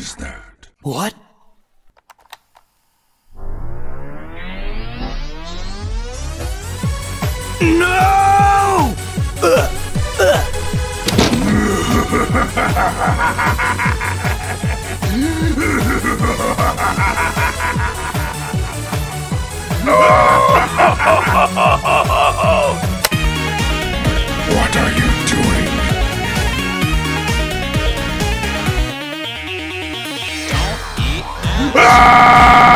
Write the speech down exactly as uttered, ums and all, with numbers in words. is that? What? No! Uh, uh. What are you doing? Don't eat now. Ah!